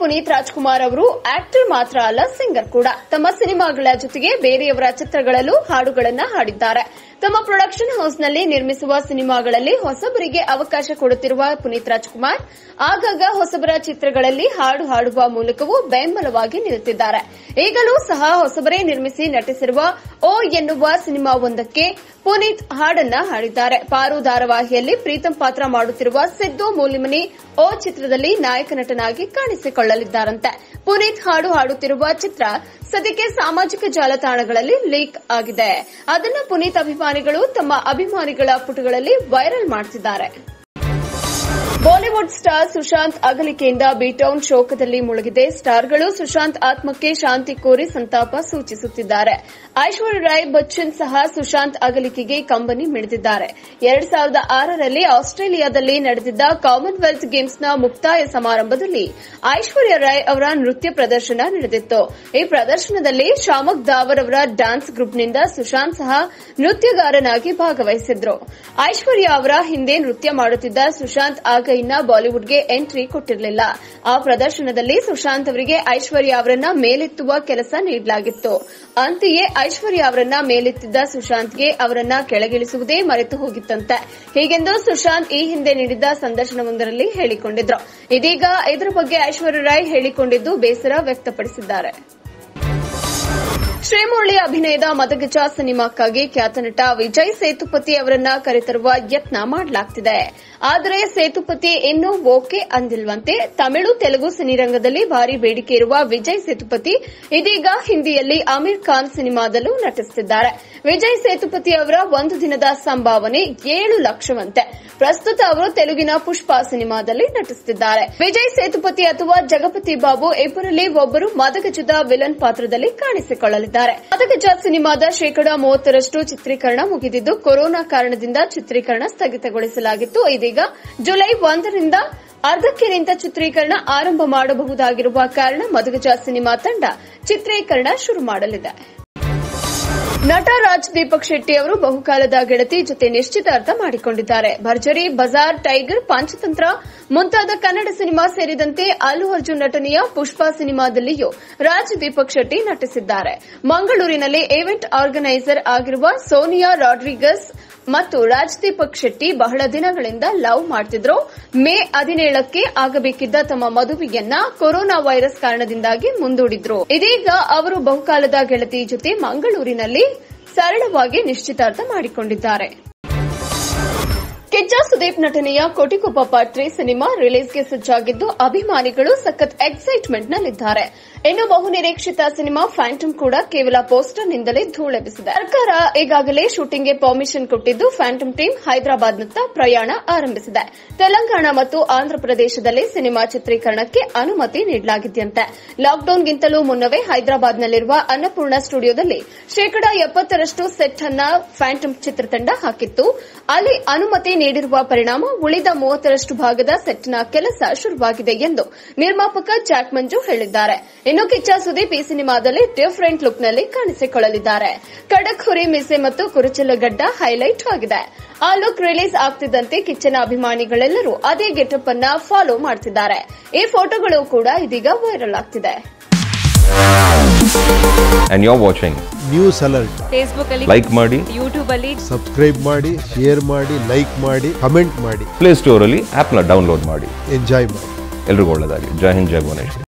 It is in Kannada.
ಪುನೀತ್ ರಾಜ್ಕುಮಾರ್ ಅವರು ಆಕ್ಟರ್ ಮಾತ್ರ ಅಲ್ಲ, ಸಿಂಗರ್ ಕೂಡ. ತಮ್ಮ ಸಿನಿಮಾಗಳ ಜೊತೆಗೆ ಬೇರೆಯವರ ಚಿತ್ರಗಳಲ್ಲೂ ಹಾಡುಗಳನ್ನು ಹಾಡಿದ್ದಾರೆ. ತಮ್ಮ ಪ್ರೊಡಕ್ಷನ್ ಹೌಸ್ನಲ್ಲಿ ನಿರ್ಮಿಸುವ ಸಿನಿಮಾಗಳಲ್ಲಿ ಹೊಸಬರಿಗೆ ಅವಕಾಶ ಕೊಡುತ್ತಿರುವ ಪುನೀತ್ ರಾಜ್ಕುಮಾರ್ ಆಗಾಗ ಹೊಸಬರ ಚಿತ್ರಗಳಲ್ಲಿ ಹಾಡು ಹಾಡುವ ಮೂಲಕವೂ ಬೆಂಬಲವಾಗಿ ನಿಲ್ಲುತ್ತಿದ್ದಾರೆ. ಈಗಲೂ ಸಹ ಹೊಸಬರೇ ನಿರ್ಮಿಸಿ ನಟಿಸಿರುವ ಓ ಎನ್ನುವ ಸಿನಿಮಾವೊಂದಕ್ಕೆ ಪುನೀತ್ ಹಾಡನ್ನ ಹಾಡಿದ್ದಾರೆ. ಪಾರು ಧಾರಾವಾಹಿಯಲ್ಲಿ ಪ್ರೀತಂ ಪಾತ್ರ ಮಾಡುತ್ತಿರುವ ಸಿದ್ದು ಮೂಲಿಮನಿ ಓ ಚಿತ್ರದಲ್ಲಿ ನಾಯಕ ನಟನಾಗಿ ಕಾಣಿಸಿಕೊಳ್ಳಲಿದ್ದಾರಂತೆ. ಪುನೀತ್ ಹಾಡು ಹಾಡುತ್ತಿರುವ ಚಿತ್ರ ಸದ್ಯಕ್ಕೆ ಸಾಮಾಜಿಕ ಜಾಲತಾಣಗಳಲ್ಲಿ ಲೀಕ್ ಆಗಿದೆ. ಅದನ್ನು ಪುನೀತ್ ಅಭಿಮಾನಿಗಳು ತಮ್ಮ ಅಭಿಮಾನಿಗಳ ಪುಟಗಳಲ್ಲಿ ವೈರಲ್ ಮಾಡುತ್ತಿದ್ದಾರೆ. ಬಾಲಿವುಡ್ ಸ್ಟಾರ್ ಸುಶಾಂತ್ ಅಗಲಿಕೆಯಿಂದ ಬಿಟೌನ್ ಶೋಕದಲ್ಲಿ ಮುಳುಗಿದೆ. ಸ್ಟಾರ್ಗಳು ಸುಶಾಂತ್ ಆತ್ಮಕ್ಕೆ ಶಾಂತಿ ಕೋರಿ ಸಂತಾಪ ಸೂಚಿಸುತ್ತಿದ್ದಾರೆ. ಐಶ್ವರ್ಯ ರೈ ಬಚ್ಚನ್ ಸಹ ಸುಶಾಂತ್ ಅಗಲಿಕೆಗೆ ಕಂಬನಿ ಮಿಡಿದಿದ್ದಾರೆ. 2006ರಲ್ಲಿ ಆಸ್ಟ್ರೇಲಿಯಾದಲ್ಲಿ ನಡೆದಿದ್ದ ಕಾಮನ್ವೆಲ್ತ್ ಗೇಮ್ಸ್ನ ಮುಕ್ತಾಯ ಸಮಾರಂಭದಲ್ಲಿ ಐಶ್ವರ್ಯ ರೈ ಅವರ ನೃತ್ಯ ಪ್ರದರ್ಶನ ನಡೆದಿತ್ತು. ಈ ಪ್ರದರ್ಶನದಲ್ಲಿ ಶಾಮಕ್ ದಾವರ್ ಅವರ ಡ್ಯಾನ್ಸ್ ಗ್ರೂಪ್ನಿಂದ ಸುಶಾಂತ್ ಸಹ ನೃತ್ಯಗಾರನಾಗಿ ಭಾಗವಹಿಸಿದ್ರು. ಐಶ್ವರ್ಯ ಅವರ ಹಿಂದೆ ನೃತ್ಯ ಮಾಡುತ್ತಿದ್ದ ಸುಶಾಂತ್ ಇನ್ನ ಬಾಲಿವುಡ್ಗೆ ಎಂಟ್ರಿ ಕೊಟ್ಟಿರಲಿಲ್ಲ. ಆ ಪ್ರದರ್ಶನದಲ್ಲಿ ಸುಶಾಂತ್ ಅವರಿಗೆ ಐಶ್ವರ್ಯ ಅವರನ್ನ ಮೇಲೆತ್ತುವ ಕೆಲಸ ನೀಡಲಾಗಿತ್ತು. ಅಂತೆಯೇ ಐಶ್ವರ್ಯ ಅವರನ್ನ ಮೇಲೆತ್ತಿದ್ದ ಸುಶಾಂತ್ಗೆ ಅವರನ್ನ ಕೆಳಗಿಳಿಸುವುದೇ ಮರೆತು ಹೋಗಿತ್ತಂತೆ. ಹೀಗೆಂದು ಸುಶಾಂತ್ ಈ ಹಿಂದೆ ನೀಡಿದ್ದ ಸಂದರ್ಶನವೊಂದರಲ್ಲಿ ಹೇಳಿಕೊಂಡಿದ್ರು. ಇದೀಗ ಇದರ ಬಗ್ಗೆ ಐಶ್ವರ್ಯ ರೈ ಹೇಳಿಕೊಂಡಿದ್ದು ಬೇಸರ ವ್ಯಕ್ತಪಡಿಸಿದ್ದಾರೆ. ಶ್ರೀಮುರಳಿ ಅಭಿನಯದ ಮದಗಜ ಸಿನಿಮಾಕ್ಕಾಗಿ ಖ್ಯಾತ ನಟ ವಿಜಯ್ ಸೇತುಪತಿ ಅವರನ್ನ ಕರೆತರುವ ಯತ್ನ ಮಾಡಲಾಗ್ತಿದೆ. ಆದರೆ ಸೇತುಪತಿ ಇನ್ನೂ ಓಕೆ ಅಂದಿಲ್ವಂತೆ. ತಮಿಳು ತೆಲುಗು ಸಿನಿರಂಗದಲ್ಲಿ ಭಾರಿ ಬೇಡಿಕೆ ಇರುವ ವಿಜಯ್ ಸೇತುಪತಿ ಇದೀಗ ಹಿಂದಿಯಲ್ಲಿ ಆಮೀರ್ ಖಾನ್ ಸಿನಿಮಾದಲ್ಲೂ ನಟಿಸುತ್ತಿದ್ದಾರೆ. ವಿಜಯ್ ಸೇತುಪತಿ ಅವರ ಒಂದು ದಿನದ ಸಂಭಾವನೆ 7 ಲಕ್ಷವಂತೆ. ಪ್ರಸ್ತುತ ಅವರು ತೆಲುಗಿನ ಪುಷ್ಪ ಸಿನಿಮಾದಲ್ಲಿ ನಟಿಸುತ್ತಿದ್ದಾರೆ. ವಿಜಯ್ ಸೇತುಪತಿ ಅಥವಾ ಜಗಪತಿ ಬಾಬು ಇಬ್ಬರಲ್ಲಿ ಒಬ್ಬರು ಮದಗಜದ ವಿಲನ್ ಪಾತ್ರದಲ್ಲಿ ಕಾಣಿಸಿಕೊಳ್ಳಲಿದ್ದಾರೆ. ಮದಗಜ ಸಿನಿಮಾದ 30% ಚಿತ್ರೀಕರಣ ಮುಗಿದಿದ್ದು, ಕೊರೋನಾ ಕಾರಣದಿಂದ ಚಿತ್ರೀಕರಣ ಸ್ಥಗಿತಗೊಳಿಸಲಾಗಿತ್ತು. ಇದೀಗ ಜುಲೈ 1ರಿಂದ ಅರ್ಧಕ್ಕೆ ನಿಂತ ಚಿತ್ರೀಕರಣ ಆರಂಭ ಮಾಡಬಹುದಾಗಿರುವ ಕಾರಣ ಮದಗಜ ಸಿನಿಮಾ ತಂಡ ಚಿತ್ರೀಕರಣ ಶುರು ಮಾಡಲಿದೆ. ನಟ ರಾಜ್ ದೀಪಕ್ ಶೆಟ್ಟಿ ಅವರು ಬಹುಕಾಲದ ಗೆಳತಿ ಜೊತೆ ನಿಶ್ಚಿತಾರ್ಥ ಮಾಡಿಕೊಂಡಿದ್ದಾರೆ. ಭರ್ಜರಿ, ಬಜಾರ್, ಟೈಗರ್, ಪಂಚತಂತ್ರ ಮುಂತಾದ ಕನ್ನಡ ಸಿನಿಮಾ ಸೇರಿದಂತೆ ಅಲ್ಲು ಅರ್ಜುನ್ ನಟನೆಯ ಪುಷ್ಪ ಸಿನಿಮಾದಲ್ಲಿಯೂ ರಾಜ್ ದೀಪಕ್ ಶೆಟ್ಟಿ ನಟಿಸಿದ್ದಾರೆ. ಮಂಗಳೂರಿನಲ್ಲಿ ಈವೆಂಟ್ ಆರ್ಗನೈಸರ್ ಆಗಿರುವ ಸೋನಿಯಾ ರಾಡ್ರಿಗಸ್ ಮತ್ತು ರಾಜ್ ದೀಪಕ್ ಶೆಟ್ಟಿ ಬಹಳ ದಿನಗಳಿಂದ ಲವ್ ಮಾಡುತ್ತಿದ್ರು. ಮೇ 17ಕ್ಕೆ ಆಗಬೇಕಿದ್ದ ತಮ್ಮ ಮದುವೆಯನ್ನ ಕೊರೋನಾ ವೈರಸ್ ಕಾರಣದಿಂದಾಗಿ ಮುಂದೂಡಿದ್ರು. ಇದೀಗ ಅವರು ಬಹುಕಾಲದ ಗೆಳತಿ ಜೊತೆ ಮಂಗಳೂರಿನಲ್ಲಿ ಸರಳವಾಗಿ ನಿಶ್ಚಿತಾರ್ಥ ಮಾಡಿಕೊಂಡಿದ್ದಾರೆ. ಕಿಚ್ಚ ಸುದೀಪ್ ನಟನೆಯ ಕೋಟಿಕೊಪ್ಪ ಪಾರ್ಟ್ 3 ಸಿನಿಮಾ ರಿಲೀಸ್ಗೆ ಸಜ್ಜಾಗಿದ್ದು, ಅಭಿಮಾನಿಗಳು ಸಖತ್ ಎಕ್ಸೈಟ್ಮೆಂಟ್ ನಲ್ಲಿದ್ದಾರೆ. ಇನ್ನು ಬಹುನಿರೀಕ್ಷಿತ ಸಿನಿಮಾ ಫ್ಯಾಂಟಮ್ ಕೂಡ ಕೇವಲ ಪೋಸ್ಟರ್ನಿಂದಲೇ ಧೂಳೆಬ್ಬಿಸಿದೆ. ಸರ್ಕಾರ ಈಗಾಗಲೇ ಶೂಟಿಂಗ್ಗೆ ಪರ್ಮಿಷನ್ ಕೊಟ್ಟಿದ್ದು, ಫ್ಯಾಂಟಮ್ ಟೀಮ್ ಹೈದರಾಬಾದ್ನತ್ತ ಪ್ರಯಾಣ ಆರಂಭಿಸಿದೆ. ತೆಲಂಗಾಣ ಮತ್ತು ಆಂಧ್ರಪ್ರದೇಶದಲ್ಲಿ ಸಿನಿಮಾ ಚಿತ್ರೀಕರಣಕ್ಕೆ ಅನುಮತಿ ನೀಡಲಾಗಿದೆಯಂತೆ. ಲಾಕ್ಡೌನ್ಗಿಂತಲೂ ಮುನ್ನವೇ ಹೈದರಾಬಾದ್ನಲ್ಲಿರುವ ಅನ್ನಪೂರ್ಣ ಸ್ಟುಡಿಯೋದಲ್ಲಿ 70% ಸೆಟ್ ಅನ್ನ ಫ್ಯಾಂಟಮ್ ಚಿತ್ರತಂಡ ಹಾಕಿತ್ತು. ಅಲ್ಲಿ ಅನುಮತಿ ನೀಡಿರುವ ಪರಿಣಾಮ ಉಳಿದ 30% ಭಾಗದ ಸೆಟ್ನ ಕೆಲಸ ಶುರುವಾಗಿದೆ ಎಂದು ನಿರ್ಮಾಪಕ ಜಾಕ್ ಮಂಜು ಹೇಳಿದ್ದಾರೆ. ಇನ್ನು ಕಿಚ್ಚ ಸುದೀಪ್ ಈ ಸಿನಿಮಾದಲ್ಲಿ ಡಿಫರೆಂಟ್ ಲುಕ್ನಲ್ಲಿ ಕಾಣಿಸಿಕೊಳ್ಳಲಿದ್ದಾರೆ. ಖಡಕ್ ಹುರಿ ಮೀಸೆ ಮತ್ತು ಕುರುಚಲು ಗಡ್ಡ ಹೈಲೈಟ್ ಆಗಿದೆ. ಆ ಲುಕ್ ರಿಲೀಸ್ ಆಗ್ತಿದ್ದಂತೆ ಕಿಚ್ಚನ ಅಭಿಮಾನಿಗಳೆಲ್ಲರೂ ಅದೇ ಗೆಟಪ್ ಅನ್ನ ಫಾಲೋ ಮಾಡ್ತಿದ್ದಾರೆ. ಈ ಫೋಟೋಗಳು ಕೂಡ ಇದೀಗ ವೈರಲ್ ಆಗ್ತಿದೆ. And you're watching News Alert. Facebook alli like maadi, YouTube alli subscribe maadi, share maadi, like maadi, comment maadi, Play Store alli app na download maadi, enjoy maadi, elrigu olladagli. Jai Hind, Jai Bhuvanesh.